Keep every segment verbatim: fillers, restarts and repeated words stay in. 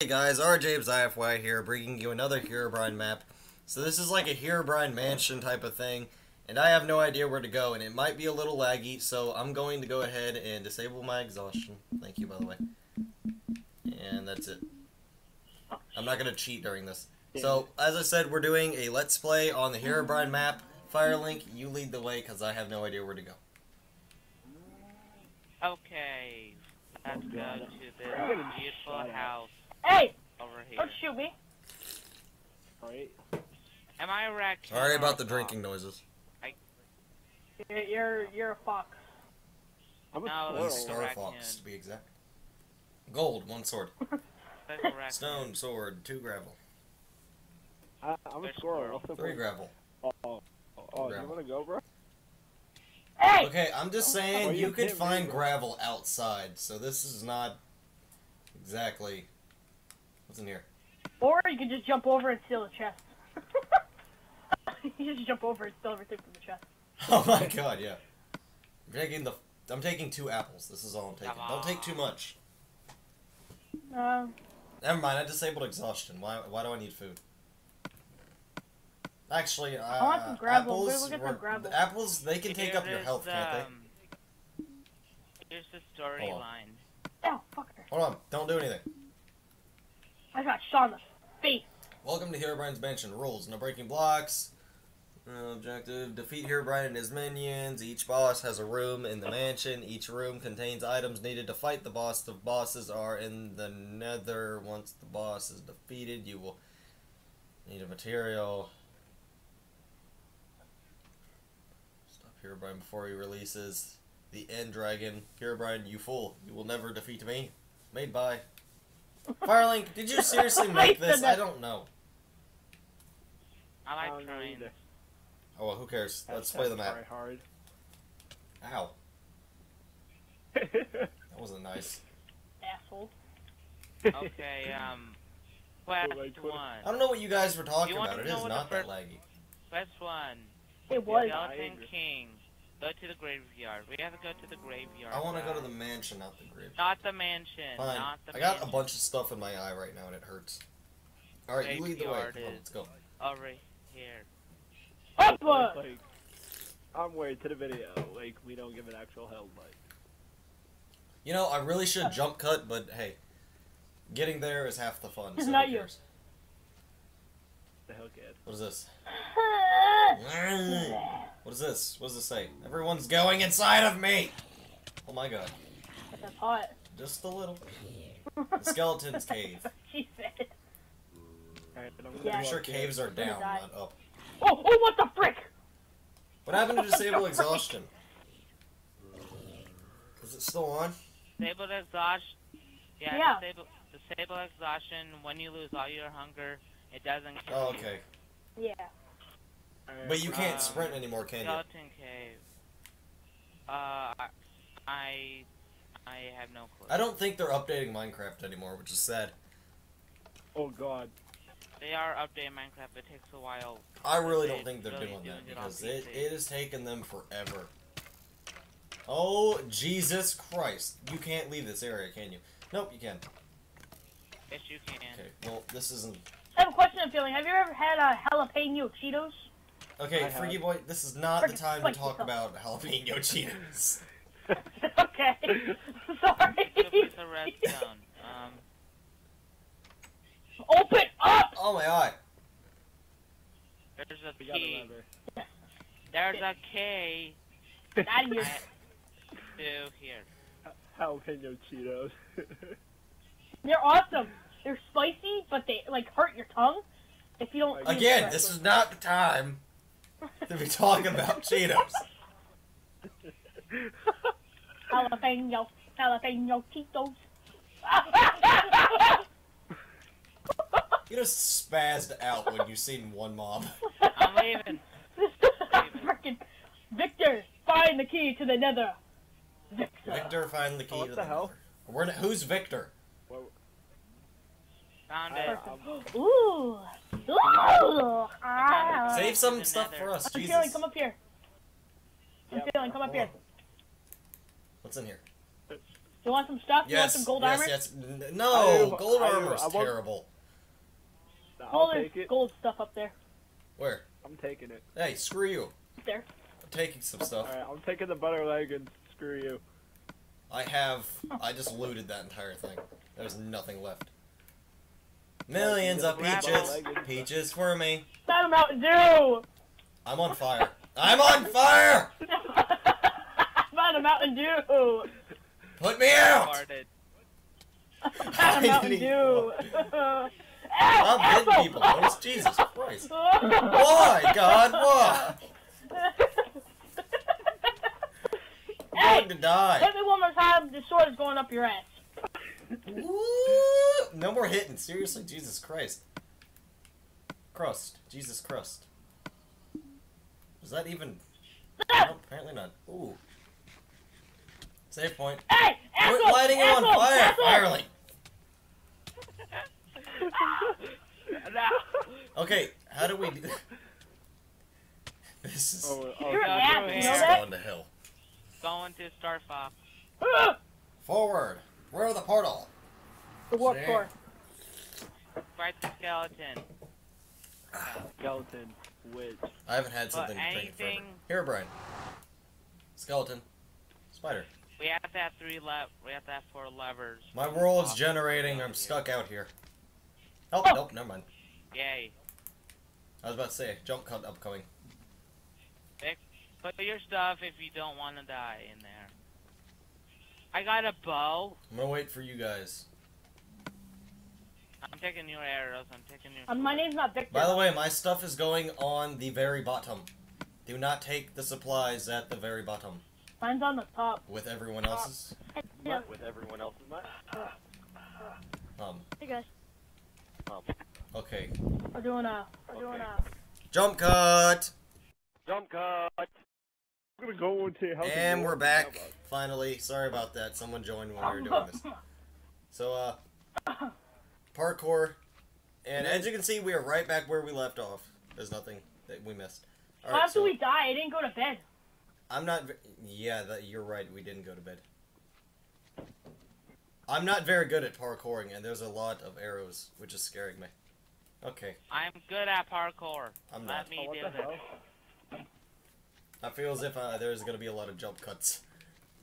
Hey guys, R J James I F Y here, bringing you another Herobrine map. So this is like a Herobrine Mansion type of thing, and I have no idea where to go, and it might be a little laggy, so I'm going to go ahead and disable my exhaustion. Thank you, by the way. And that's it. I'm not going to cheat during this. So, as I said, we're doing a Let's Play on the Herobrine map. Firelink, you lead the way, because I have no idea where to go. Okay, let's go to this beautiful house. Hey! Over here. Don't shoot me. Right. Am I wrecked? Sorry about the drinking noises. I... You're you're a fox. I'm no, a Star Fox, to be exact. Gold, one sword. Stone sword, two gravel. I, I'm a squirrel. Three gravel. Oh, oh, oh gravel. You wanna go, bro? Hey! Okay, I'm just saying oh, you, you could find me, gravel outside, so this is not exactly. What's in here? Or you can just jump over and steal the chest. You can just jump over and steal everything from the chest. Oh my god, yeah. I'm taking the. I'm taking two apples. This is all I'm taking. Don't take too much. Um. Never mind. I disabled exhaustion. Why? Why do I need food? Actually, uh, I want some gravel. Apples. Look at the gravel. Apples. They can take up your health, can't they? Here's the storyline. Oh fucker! Hold on! Don't do anything. I got shot in the face. Welcome to Herobrine's Mansion. Rules: no breaking blocks. No objective: defeat Herobrine and his minions. Each boss has a room in the mansion. Each room contains items needed to fight the boss. The bosses are in the nether. Once the boss is defeated, you will need a material. Stop Herobrine before he releases the end dragon. Herobrine, you fool! You will never defeat me. Made by. Firelink, did you seriously make this? I don't know. I like trying. Oh well, who cares? Let's play the map. Hard. Ow. That wasn't nice. Asshole. Okay, um, quest one. I don't know what you guys were talking about. It is not that laggy. Quest one. It was. Skeleton King. Go to the graveyard. We have to go to the graveyard. I want to go to the mansion, not the graveyard. Not the mansion. Fine. Not the I got mansion. A bunch of stuff in my eye right now, and it hurts. All right, graveyard you lead the way. Come on, let's go. All right, here. Up! Like, I'm worried to the video. Like we don't give an actual hell, like. You know, I really should jump cut, but hey, getting there is half the fun. It's so not yours. The hell, kid. What is this? What is this? What does this say? Everyone's going inside of me! Oh my god. That's hot. Just a little. The skeleton's cave. She said. Right, I'm yeah. pretty sure caves are down, not up. Oh, oh, what the frick? What happened to disable exhaustion? Is it still on? Disable exhaustion. Yeah, yeah. Disable, disable exhaustion. When you lose all your hunger, it doesn't kill you. Oh, okay. Yeah. But you can't um, sprint anymore, can you? Skeleton cave. Uh, I, I have no clue. I don't think they're updating Minecraft anymore, which is sad. Oh God. They are updating Minecraft. It takes a while. I really don't think they're really doing, doing that because it, it has taken them forever. Oh Jesus Christ! You can't leave this area, can you? Nope, you can. Yes, you can. Okay. Well, this isn't. I have a question I'm feeling. Have you ever had a jalapeno Cheetos? Okay, Freaky Boy, this is not the time to talk about jalapeno Cheetos. Okay. Sorry. um... Open up! Oh my god. There's a key. There's a key. That is... to here. Jalapeno Cheetos. They're awesome. They're spicy, but they, like, hurt your tongue. If you don't... Again, this is not the time... to be talking about Cheetos. Jalapeno, jalapeno Cheetos. You just spazzed out when you seen one mob. I'm leaving. Frickin' Victor, find the key to the nether. Victor, Victor find the key oh, to the, the hell? nether. We're, who's Victor? Whoa. Found it. Ooh. Ooh. Ah. Save some stuff for us, Jesus. I'm feeling, come up here. I'm feeling, come up here. What's in here? Do you want some stuff? Yes. You want some gold yes, armor? Yes, yes. No, gold armor's terrible. I'll take it. Gold stuff up there. Where? I'm taking it. Hey, screw you. There. I'm taking some stuff. Alright, I'm taking the butter leg and screw you. I have... I just looted that entire thing. There's nothing left. Millions of peaches. Peaches for me. Stop Mountain Dew! I'm on fire. I'm on fire! I'm on a Mountain Dew! Put me out! I'm on a Mountain Dew! I'm hitting people, notice? Jesus Christ. Why, God, why? I'm going to die. Hit me one more time, the sword is going up your ass. Woo! No more hitting, seriously, Jesus Christ. Crust, Jesus Crust. Is that even... No, apparently not. Ooh. Save point. Hey! Asshole, Quit lighting asshole, him on fire, Firelink! Okay, how do we do that? This is... Oh, oh, You're God, an ass, you know going to hell. Going to Star Fox. Forward! Where are the portal? The warp core. Right the skeleton. Skeleton. Witch. I haven't had something well, to think of. Herobrine. Skeleton. Spider. We have to have three le we have to have four levers. My world's generating, I'm stuck out here. Oh, oh, nope, never mind. Yay. I was about to say, jump cut upcoming. Put your stuff if you don't want to die in there. I got a bow. I'm gonna wait for you guys. I'm taking new arrows, I'm taking new... Um, my name's not Victor. By the way, my stuff is going on the very bottom. Do not take the supplies at the very bottom. Mine's on the top. With everyone top. else's? Yeah. With everyone else's? Um. Hey guys. Um. Okay. We're doing a... We're okay. doing a... Jump cut! Jump cut! We're gonna go into... And we're back, finally. Sorry about that, someone joined while we were doing this. So, uh... parkour, and as you can see, we are right back where we left off. There's nothing that we missed. All right, How so, do we die? I didn't go to bed. I'm not. Yeah, that, you're right. We didn't go to bed. I'm not very good at parkouring, and there's a lot of arrows, which is scaring me. Okay. I'm good at parkour. I'm not. Let me oh, do it. I feel as if uh, there's gonna be a lot of jump cuts.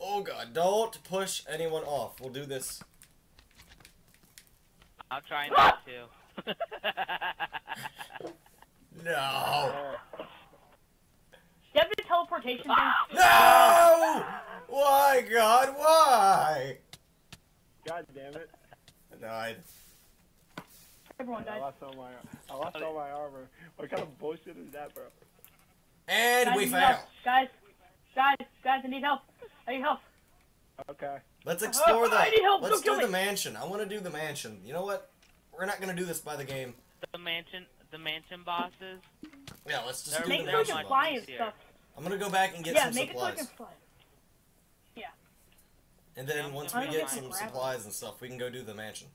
Oh God! Don't push anyone off. We'll do this. I'll try not to. No. You have the teleportation thing? No! Why, God? Why? God damn it! I died. Everyone died. I lost all my, I lost all my armor. What kind of bullshit is that, bro? And guys, we failed. Guys, guys, guys! I need help. I need help. Okay. Let's explore that. Let's do the mansion. I want to do the mansion. You know what? We're not going to do this by the game. The mansion, the mansion bosses? Yeah, let's just do the mansion bosses. I'm going to go back and get some supplies. Yeah. And then once we get some supplies and stuff, we can go do the mansion.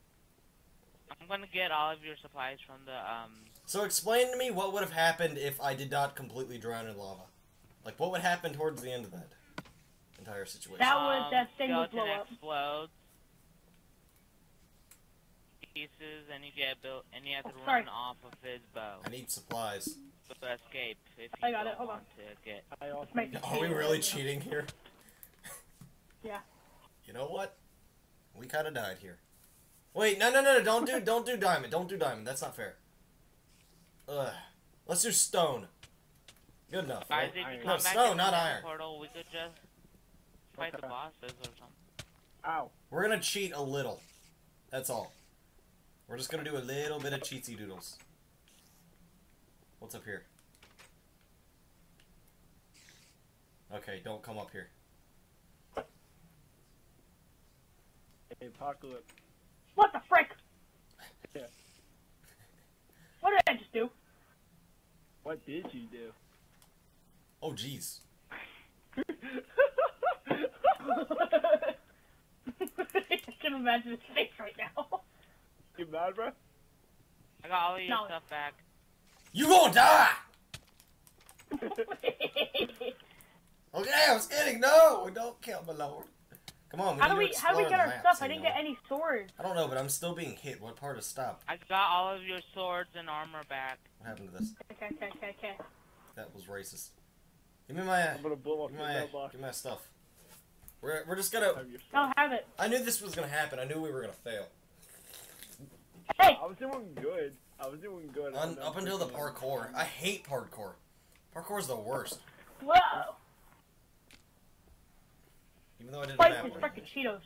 I'm going to get all of your supplies from the, um... So explain to me what would have happened if I did not completely drown in lava. Like, what would happen towards the end of that? Entire situation. That was um, that thing would blow up. Explodes, pieces, and you get built, and you have to oh, run off of his bow. I need supplies. But escape if you I got don't it. Hold want on. To get. I also Are cheating. we really cheating here? Yeah. You know what? We kind of died here. Wait, no, no, no, no! Don't do, don't do diamond. Don't do diamond. That's not fair. Ugh. Let's do stone. Good enough. Right? No, stone, not iron. Portal, we could just fight the bosses or something. Ow. We're gonna cheat a little. That's all. We're just gonna do a little bit of cheatsy doodles. What's up here? Okay, don't come up here. Hey, apocalypse. What the frick? Yeah. What did I just do? What did you do? Oh, jeez. I can imagine his face right now. You mad, bro? I got all of your no. stuff back. You gonna die! Okay, I'm kidding. No, don't kill my lord. Come on, we how need do to we, How do we get our stuff? I didn't get any swords. I don't know, but I'm still being hit. What part of stop? I got all of your swords and armor back. What happened to this? Okay, okay, okay, okay. That was racist. Give me my, I'm gonna blow up give, my give me my stuff. We're, we're just gonna... I'll have it. I knew this was gonna happen. I knew we were gonna fail. Hey! I was doing good. I was doing good. On, up until the parkour. I hate parkour. Parkour's the worst. Whoa! Even though I didn't have one. Fucking Cheetos.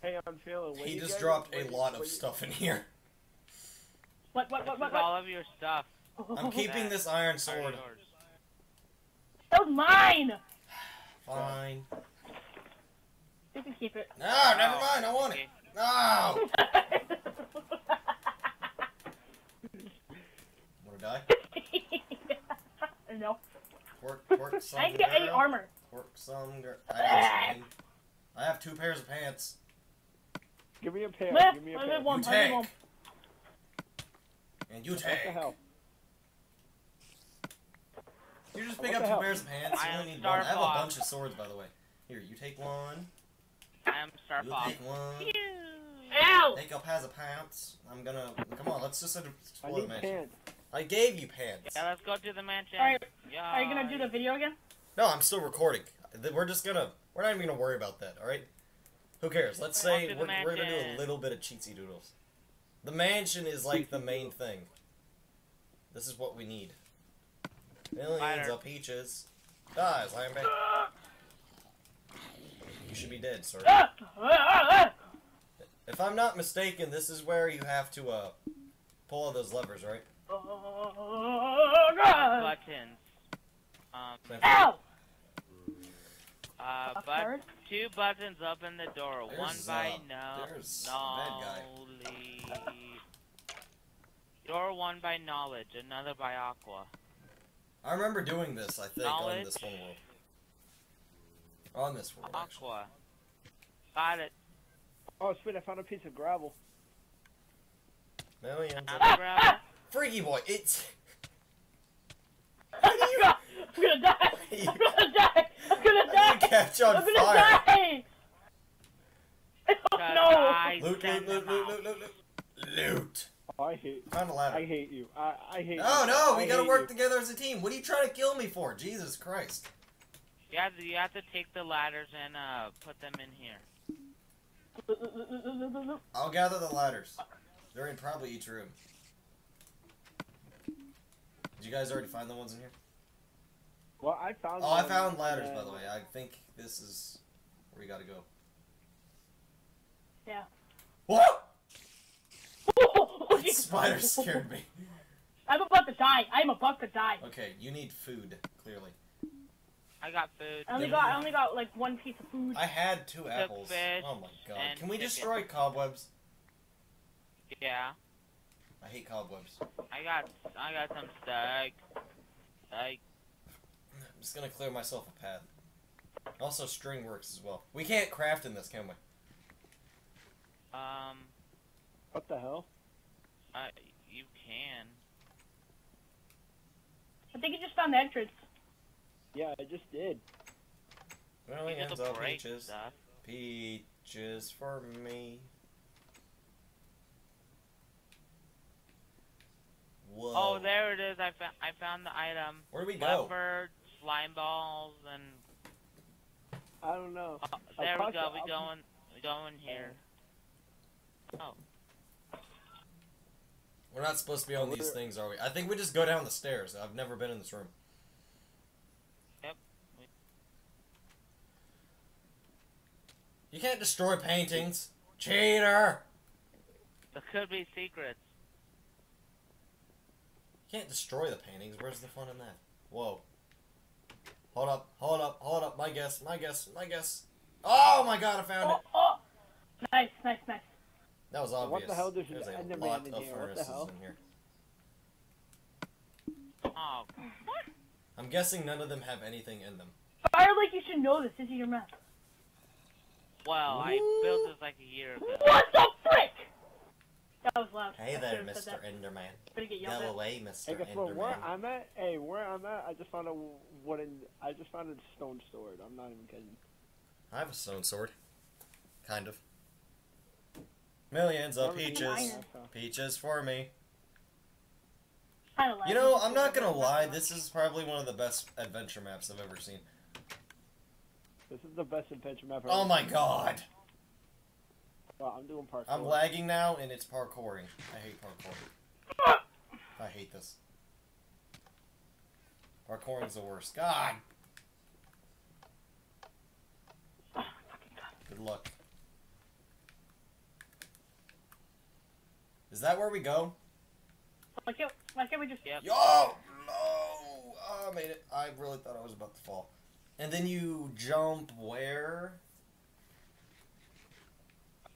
Hey, I'm feeling He just dropped a lot of stuff in here. What, what, what, what, what? All of your stuff. I'm keeping this iron sword. That was mine! Fine. You can keep it. No, never mind. I want it. No! Wanna die? No. Work, work some I didn't get any armor. Work some girl. I, I have two pairs of pants. Give me a pair. Lift, give me a pair. You one, take. One. And you take. What the hell? You just pick what up two hell? pairs of pants. I, only need Star one. I have a bunch of swords, by the way. Here, you take one. I am Star Fox. You take one. Pew. Ow! Take up has a pants. I'm gonna... Come on, let's just explore the mansion. Pants. I gave you pants. Yeah, let's go to the mansion. Are, yeah. Are you gonna do the video again? No, I'm still recording. We're just gonna... We're not even gonna worry about that, alright? Who cares? Let's say we're, we're gonna do a little bit of cheatsy doodles. The mansion is like the main thing. This is what we need. Millions of peaches. Dies, I am back. You should be dead, sir. If I'm not mistaken, this is where you have to, uh, pull all those levers, right? Oh, God. Buttons. Um, Ow! Uh, but two buttons up in the door. There's, One by uh, no. There's a bad guy. Door one by knowledge, another by aqua. I remember doing this, I think, knowledge. on this one world. On this world, actually. Aqua. Got it. Oh, sweet, I found a piece of gravel. Millions of ah, gravel. Ah. Freaky boy, it's... How do you... I'm gonna die! I'm gonna die! I'm gonna die! I'm gonna catch on I'm gonna fire! Die. I don't know! Loot, loot, loot, loot, loot, loot, loot! Loot! Oh, I hate you. I hate you. I, I hate no, you. No, no! We I gotta work you. together as a team! What are you trying to kill me for? Jesus Christ! You have to, you have to take the ladders and uh, put them in here. I'll gather the ladders. They're in probably each room. Did you guys already find the ones in here? Well, I found. Oh, I found ladders, by the way. I think this is where we gotta go. Yeah. What? That spider scared me. I'm about to die. I'm about to die. Okay, you need food, clearly. I got food. I only got, I only got like one piece of food. I had two apples. Oh my god! Can we destroy cobwebs? Yeah. I hate cobwebs. I got, I got some steak. Like. I'm just gonna clear myself a path. Also, string works as well. We can't craft in this, can we? Um. What the hell? Uh, you can. I think you just found the entrance. Yeah, I just did. Well, he ends up peaches. Stuff. Peaches for me. Whoa. Oh, there it is. I found. I found the item. Where do we go? Leopard. Slime balls and I don't know. Oh, there we go. We going. We going here. Oh. We're not supposed to be on these things, are we? I think we just go down the stairs. I've never been in this room. Yep. You can't destroy paintings, cheater. There could be secrets. You can't destroy the paintings. Where's the fun in that? Whoa. Hold up, hold up, hold up, my guess, my guess, my guess. Oh my god, I found oh, it! Oh. Nice, nice, nice. That was obvious. What the hell did you There's a lot of furnaces in here. Oh. What? I'm guessing none of them have anything in them. Firelink, you should know this. This is your map. Wow, I built this like a year ago. What the frick? That was loud. Hey there, Mister Enderman. Go away, Mister Enderman. Hey, for where I'm at, hey, where I'm at, I just found a wooden, I just found a stone sword. I'm not even kidding. I have a stone sword. Kind of. Millions of peaches. Peaches for me. You know, I'm not gonna lie, this is probably one of the best adventure maps I've ever seen. This is the best adventure map I've ever seen. Oh my god! Well, I'm doing parkour. I'm lagging now, and it's parkouring. I hate parkour. I hate this. Parkouring's the worst. God! Good luck. Is that where we go? Why can't, why can't we just... Yo! No! Oh, I made it. I really thought I was about to fall. And then you jump where?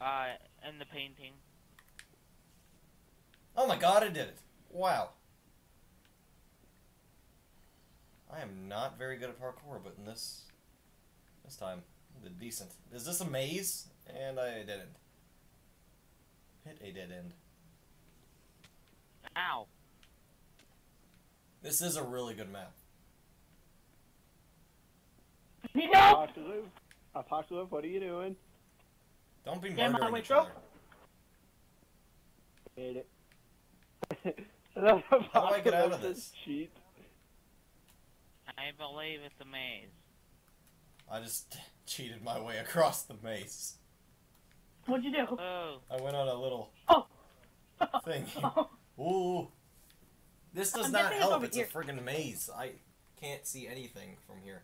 Uh, in the painting. Oh my god, I did it. Wow. I am not very good at parkour, but in this... This time, I did decent. Is this a maze? And I didn't. Hit a dead end. Ow. This is a really good map. No! Apocalypse, Apocalypse, what are you doing? Don't be murdering yeah, each other. Made it. How do I get out of this? Cheat. I believe it's a maze. I just cheated my way across the maze. What'd you do? Oh. I went on a little oh. thing. Oh. Ooh, this does I'm not help, it's here. A friggin' maze. I can't see anything from here.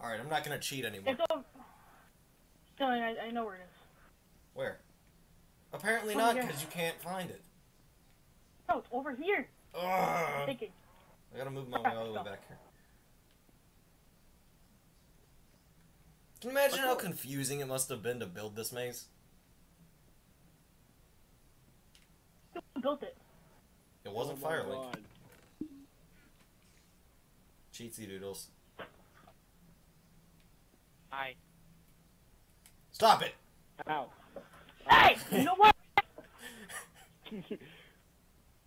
Alright, I'm not gonna cheat anymore. It's over... No, I, I know where it is. Where? Apparently over not, because you can't find it. No, it's over here. I'm thinking. I gotta move my way all the way back here. Can you imagine how confusing it must have been to build this maze? Who built it? It wasn't oh Firelink. Cheatsy doodles. Hi. Stop it! Ow. Hey! You know what?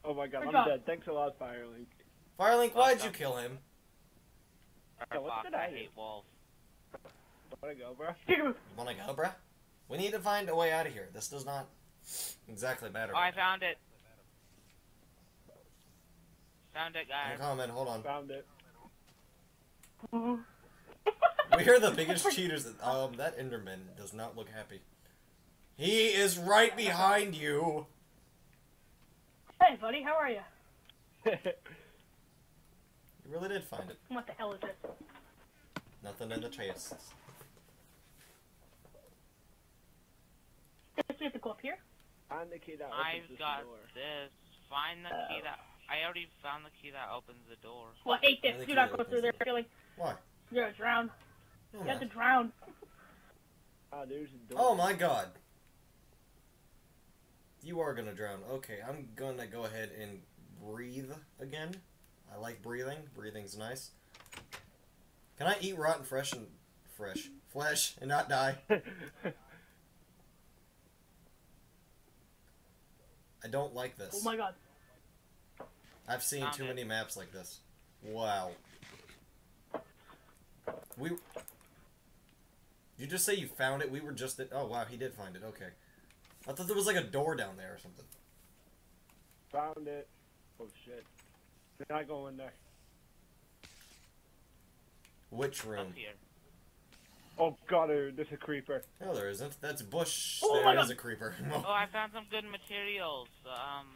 Oh my god, I'm dead. Thanks a lot, Firelink. Firelink, why'd you kill him? Yeah, what did I hate wolves. Wanna go, bruh? Wanna go, bruh? We need to find a way out of here. This does not exactly matter. Oh, I found it. Found it, guys. I'm coming, hold on. Found it. We are the biggest cheaters. Um, that Enderman does not look happy. He is right behind you. Hey, buddy, how are you? You really did find it. What the hell is this? Nothing in the chest. We have to go up here. Find the key that opens I've got door. This. Find the oh. key that. I already found the key that opens the door. Well, I hate this. Do not go through there. The like, why? You're gonna drown. Oh, you have to drown. Oh, there's a door. Oh my god. You are gonna drown. Okay, I'm gonna go ahead and breathe again. I like breathing. Breathing's nice. Can I eat rotten fresh and fresh flesh and not die? I don't like this. Oh my god. I've seen Found too it. many maps like this. Wow. We... You just say you found it? We were just... At... Oh, wow, he did find it. Okay. I thought there was like a door down there or something. Found it. Oh, shit. Can I go in there? Which room? Up here. Oh, god, there's a creeper. No, there isn't. That's bush. Oh, there is a creeper. Oh, I found some good materials. Um,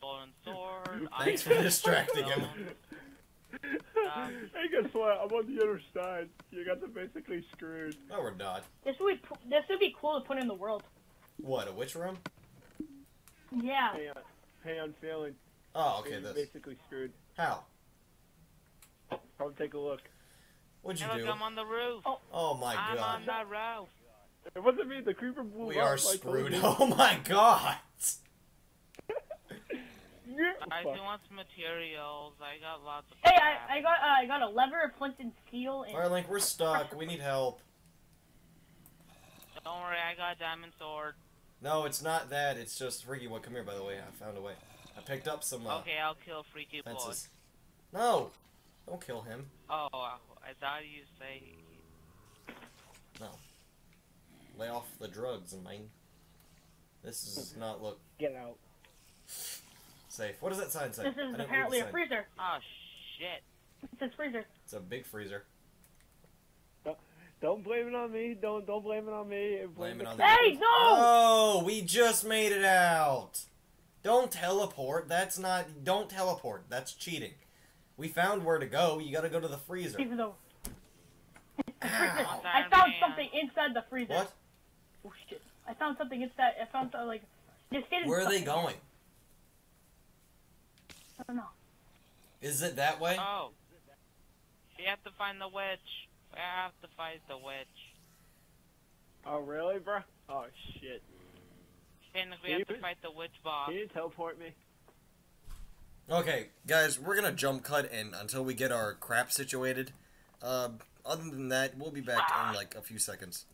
bow and sword. Thanks for distracting him. Um, hey, guess what? I'm on the other side. You guys are basically screwed. No, we're not. This would be, this would be cool to put in the world. What, a witch room? Yeah. Hey, uh, hey I'm failing. Oh, okay, this. You're basically screwed. How? Come take a look. What'd you hey, look, do? I'm on the roof. Oh, oh my I'm god. I'm on the roof. It wasn't me. The creeper blew we up. We are screwed. Like, oh my god. I do want some materials. I got lots of. Hey, I, I got uh, I got a lever, a flint, and steel. And... Firelink, we're stuck. We need help. Don't worry, I got a diamond sword. No, it's not that. It's just Freaky Boy. Come here, by the way. I found a way. I picked up some. Uh, okay, I'll kill Freaky Boy. No, don't kill him. Oh, I thought you say. No. Lay off the drugs, man. This does not look... Get out. Safe. What does that sign say? This is apparently a freezer. Oh, shit. It says freezer. It's a big freezer. Don't, don't blame it on me. Don't don't blame it on me. Blame, blame it on the... Hey, no! Oh, we just made it out. Don't teleport. That's not... Don't teleport. That's cheating. We found where to go. You gotta go to the freezer. Even though... I found something inside the freezer. What? Oh shit! I found something inside. I found something, like. Just get Where are something. they going? I don't know. Is it that way? Oh. We have to find the witch. We have to fight the witch. Oh really, bro? Oh shit. Finnick, we can have to fight the witch boss. Can you teleport me? Okay, guys, we're gonna jump cut and until we get our crap situated. Uh. Other than that, we'll be back in like a few seconds.